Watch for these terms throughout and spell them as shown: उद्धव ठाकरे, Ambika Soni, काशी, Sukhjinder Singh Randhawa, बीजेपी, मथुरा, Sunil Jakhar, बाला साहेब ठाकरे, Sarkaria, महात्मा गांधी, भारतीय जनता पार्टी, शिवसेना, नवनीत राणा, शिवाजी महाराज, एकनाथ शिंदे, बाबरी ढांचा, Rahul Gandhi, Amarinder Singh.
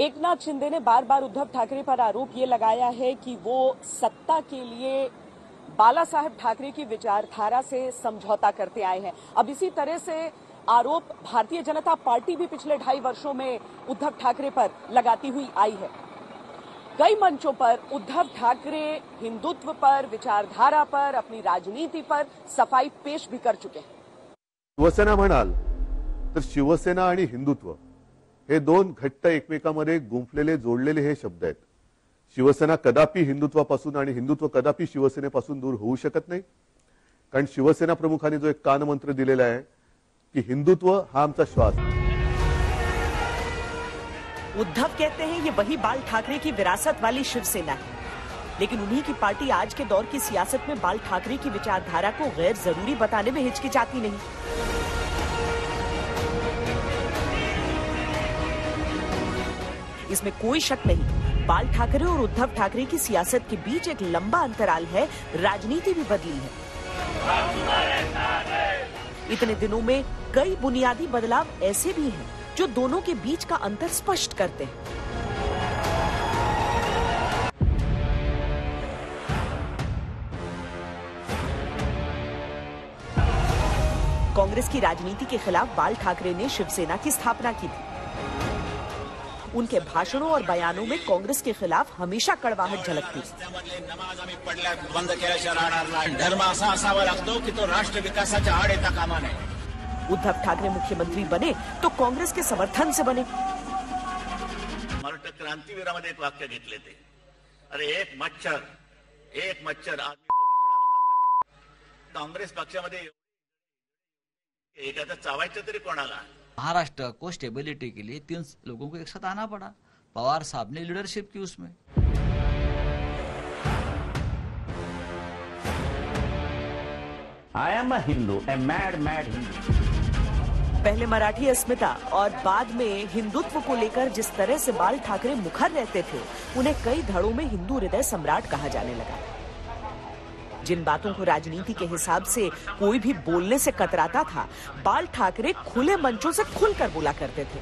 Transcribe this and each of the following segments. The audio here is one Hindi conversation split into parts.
एकनाथ शिंदे ने बार बार उद्धव ठाकरे पर आरोप ये लगाया है कि वो सत्ता के लिए बाला साहेब ठाकरे की विचारधारा से समझौता करते आए हैं। अब इसी तरह से आरोप भारतीय जनता पार्टी भी पिछले 2.5 वर्षों में उद्धव ठाकरे पर लगाती हुई आई है। कई मंचों पर उद्धव ठाकरे हिंदुत्व पर, विचारधारा पर, अपनी राजनीति पर सफाई पेश भी कर चुके हैं। शिवसेना म्हणाल तर शिवसेना आणि हिंदुत्व हे दोन घट्ट एकमेकांमध्ये गुंफलेले जोडलेले हे शब्द आहेत। शिवसेना कदापि हिंदुत्वापासून आणि हिंदुत्व कदापि शिवसेनेपासून दूर होऊ शकत नाही, कारण शिवसेना प्रमुखांनी जो एक कानमंत्र दिलेला आहे कि हिंदुत्व हा आमचा श्वास। उद्धव कहते हैं ये वही बाल ठाकरे की विरासत वाली शिवसेना है, लेकिन उन्हीं की पार्टी आज के दौर की सियासत में बाल ठाकरे की विचारधारा को गैर जरूरी बताने में हिचकिचाती नहीं। इसमें कोई शक नहीं, बाल ठाकरे और उद्धव ठाकरे की सियासत के बीच एक लंबा अंतराल है, राजनीति भी बदली है। इतने दिनों में कई बुनियादी बदलाव ऐसे भी हैं जो दोनों के बीच का अंतर स्पष्ट करते हैं। कांग्रेस की राजनीति के खिलाफ बाल ठाकरे ने शिवसेना की स्थापना की थी। उनके भाषणों और बयानों में कांग्रेस के खिलाफ हमेशा कड़वाहट झलकती। उद्धव ठाकरे मुख्यमंत्री बने तो कांग्रेस के समर्थन से बने। मराठा क्रांतिवीरामध्ये एक वाक्य घेतले ते, अरे एक मच्छर कांग्रेस पक्षामध्ये एकाचा चावायचं तरी कोणाला। महाराष्ट्र को स्टेबिलिटी के लिए 3 लोगों को एक साथ आना पड़ा। पवार साहब ने लीडरशिप की उसमें। I am a Hindu, a mad mad Hindu. पहले मराठी अस्मिता और बाद में हिंदुत्व को लेकर जिस तरह से बाल ठाकरे मुखर रहते थे, उन्हें कई धड़ों में हिंदू हृदय सम्राट कहा जाने लगा। जिन बातों को राजनीति के हिसाब से कोई भी बोलने से कतराता था, बाल ठाकरे खुले मंचों से खुलकर बोला करते थे।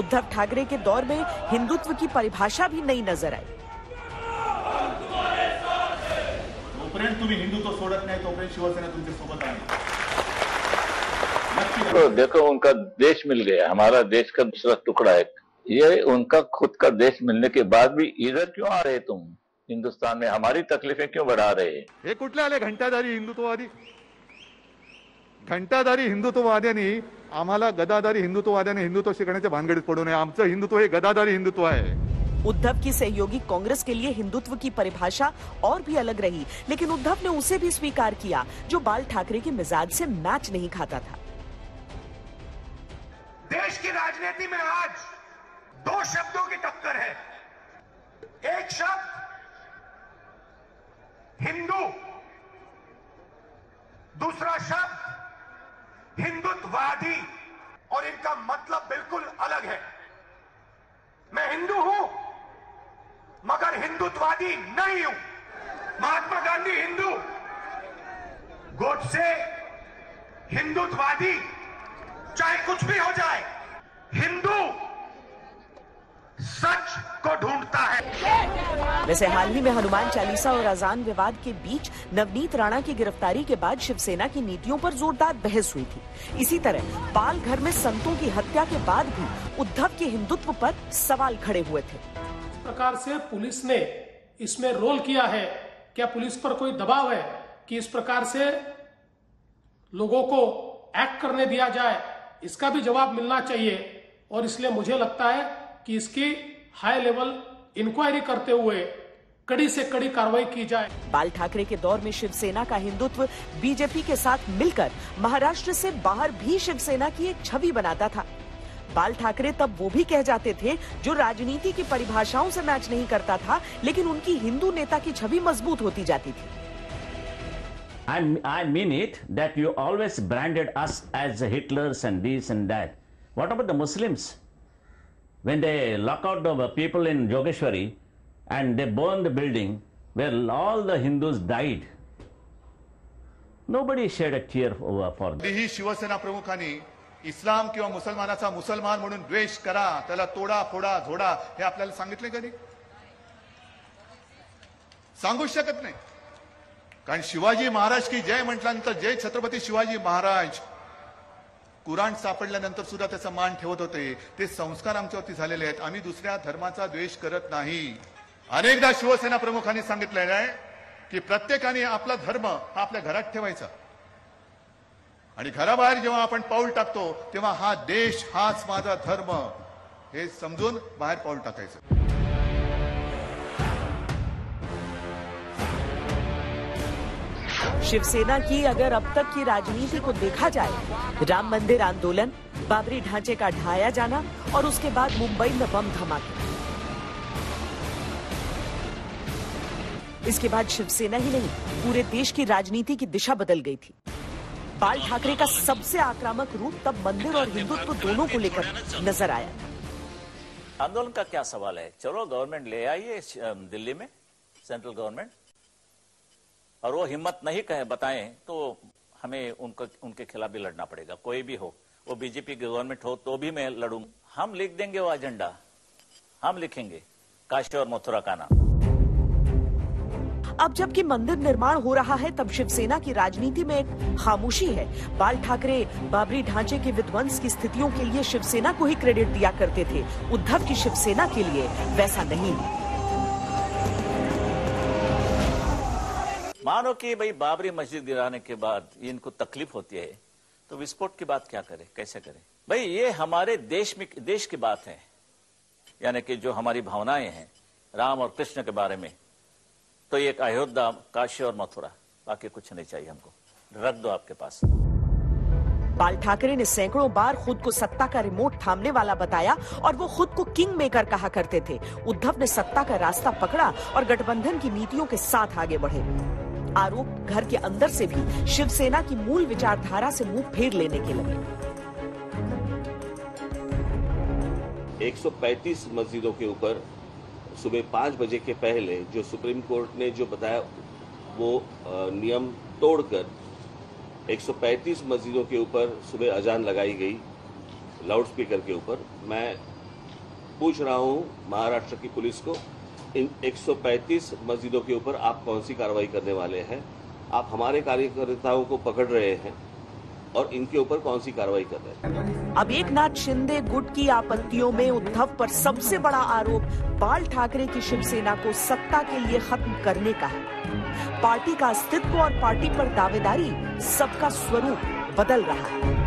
उद्धव ठाकरे के दौर में हिंदुत्व की परिभाषा भी नई नजर आई। तो देखो, उनका देश मिल गया, हमारा देश का दूसरा टुकड़ा है। ये उनका खुद का देश मिलने के बाद भी इधर क्यों आ रहे तुम? हिंदुस्तान में हमारी तकलीफें क्यों बढ़ा रहे हैं? हे कुठले आले घंटाधारी हिंदुत्ववादी? घंटाधारी हिंदुत्ववाद्यांनी आम्हाला गदाधारी हिंदुत्ववाद्यांनी हिंदुत्व शिकण्याच्या भानगडीत पडू नये। आमचं हिंदुत्व हे गदाधारी हिंदुत्व आहे। उद्धव की सहयोगी कांग्रेस के लिए हिंदुत्व की परिभाषा और भी अलग रही, लेकिन उद्धव ने उसे भी स्वीकार किया जो बाल ठाकरे के मिजाज से मैच नहीं खाता था। देश की राजनीति में आज 2 शब्दों की टक्कर है। एक शब्द हिंदू, दूसरा शब्द हिंदुत्ववादी, और इनका मतलब बिल्कुल अलग है। मैं हिंदू हूं मगर हिंदुत्ववादी नहीं हूं। महात्मा गांधी हिंदू, गोडसे हिंदुत्ववादी, चाहे कुछ भी हो जाए। हिंदू सच को ढूंढता है। वैसे हाल ही में हनुमान चालीसा और अजान विवाद के बीच नवनीत राणा की गिरफ्तारी के बाद शिवसेना की नीतियों पर जोरदार बहस हुई थी। इसी तरह पाल घर में संतों की हत्या के बाद भी उद्धव के हिंदुत्व पर सवाल खड़े हुए थे। प्रकार से पुलिस ने इसमें रोल किया है, क्या पुलिस पर कोई दबाव है कि इस प्रकार से लोगों को एक्ट करने दिया जाए? इसका भी जवाब मिलना चाहिए, और इसलिए मुझे लगता है कि इसकी हाई लेवल इंक्वायरी करते हुए कड़ी से कड़ी कार्रवाई की जाए। बाल ठाकरे के दौर में शिवसेना का हिंदुत्व बीजेपी के साथ मिलकर महाराष्ट्र से बाहर भी शिवसेना की एक छवि बनाता था। बाल ठाकरे तब वो भी कह जाते थे जो राजनीति की परिभाषाओं से मैच नहीं करता था, लेकिन उनकी हिंदू नेता की छवि मजबूत होती जाती थी। I mean it that you always branded us as Hitlers and this and that. What about the Muslims? When they lock out the people in Jogeshwari and they burn the building where all the Hindus died, nobody shed a tear over for them. ही शिवसेना प्रमुखांनी इस्लाम किंवा मुसलमानाचा मुसलमान म्हणून द्वेष करा, त्याला तोडा फोडा झोडा, हे आपल्याला सांगितले कधी? सांगू शकत नाही. कारण शिवाजी महाराज की जय म्हटल्यानंतर जय छत्रपती शिवाजी महाराज, कुराण सापडल्यानंतर सुद्धा त्याचा मान ठेवत होते. ते संस्कार आमच्यावरती झालेले आहेत. आम्ही दुसऱ्या धर्माचा द्वेष करत नाही. अनेकदा शिवसेना प्रमुखांनी सांगितलेलं आहे की प्रत्येकाने आपला धर्म हा आपल्या घरात ठेवायचा, आणि घराबाहेर जेव्हा आपण पाऊल टाकतो तेव्हा हा देश हाच माझा धर्म हे समजून बाहेर पाऊल टाकायचं. शिवसेना की अगर अब तक की राजनीति को देखा जाए, राम मंदिर आंदोलन, बाबरी ढांचे का ढाया जाना और उसके बाद मुंबई में बम धमाके, इसके बाद शिवसेना ही नहीं पूरे देश की राजनीति की दिशा बदल गई थी. बाल ठाकरे का सबसे आक्रामक रूप तब मंदिर और हिंदुत्व दोनों को लेकर नजर आया था. आंदोलन का क्या सवाल है? चलो गवर्नमेंट ले आइए दिल्ली में, सेंट्रल गवर्नमेंट, और वो हिम्मत नहीं कहे बताएं तो हमें उनके खिलाफ भी लड़ना पड़ेगा. कोई भी हो, वो बीजेपी की गवर्नमेंट हो तो भी मैं लड़ूं. हम लिख देंगे वो एजेंडा, हम लिखेंगे काशी और मथुरा का नाम. अब जबकि मंदिर निर्माण हो रहा है, तब शिवसेना की राजनीति में एक खामोशी है. बाल ठाकरे बाबरी ढांचे के विध्वंस की स्थितियों के लिए शिवसेना को ही क्रेडिट दिया करते थे. उद्धव की शिवसेना के लिए वैसा नहीं है. मानो कि भाई बाबरी मस्जिद गिराने के बाद इनको तकलीफ होती है तो विस्फोट की बात क्या करें, कैसे करें? भाई ये हमारे देश की बात है, यानी कि जो हमारी भावनाएं हैं राम और कृष्ण के बारे में, तो ये अयोध्या, काशी और मथुरा, बाकी कुछ नहीं चाहिए हमको. रख दो आपके पास. बाल ठाकरे ने सैकड़ों बार खुद को सत्ता का रिमोट थामने वाला बताया और वो खुद को किंग मेकर कहा करते थे. उद्धव ने सत्ता का रास्ता पकड़ा और गठबंधन की नीतियों के साथ आगे बढ़े. आरोप घर के अंदर से भी शिवसेना की मूल विचारधारा से मुंह फेर लेने के लगे. 135 मस्जिदों के ऊपर सुबह 5 बजे के पहले जो सुप्रीम कोर्ट ने जो बताया वो नियम तोड़कर 135 मस्जिदों के ऊपर सुबह अजान लगाई गई लाउड स्पीकर के ऊपर. मैं पूछ रहा हूं महाराष्ट्र की पुलिस को, इन 135 मस्जिदों के ऊपर आप कौन सी कार्रवाई करने वाले हैं? आप हमारे कार्यकर्ताओं को पकड़ रहे हैं और इनके ऊपर कौन सी कार्रवाई कर रहे हैं? अब एकनाथ शिंदे गुट की आपत्तियों में उद्धव पर सबसे बड़ा आरोप बाल ठाकरे की शिवसेना को सत्ता के लिए खत्म करने का है. पार्टी का अस्तित्व और पार्टी पर दावेदारी, सबका स्वरूप बदल रहा है.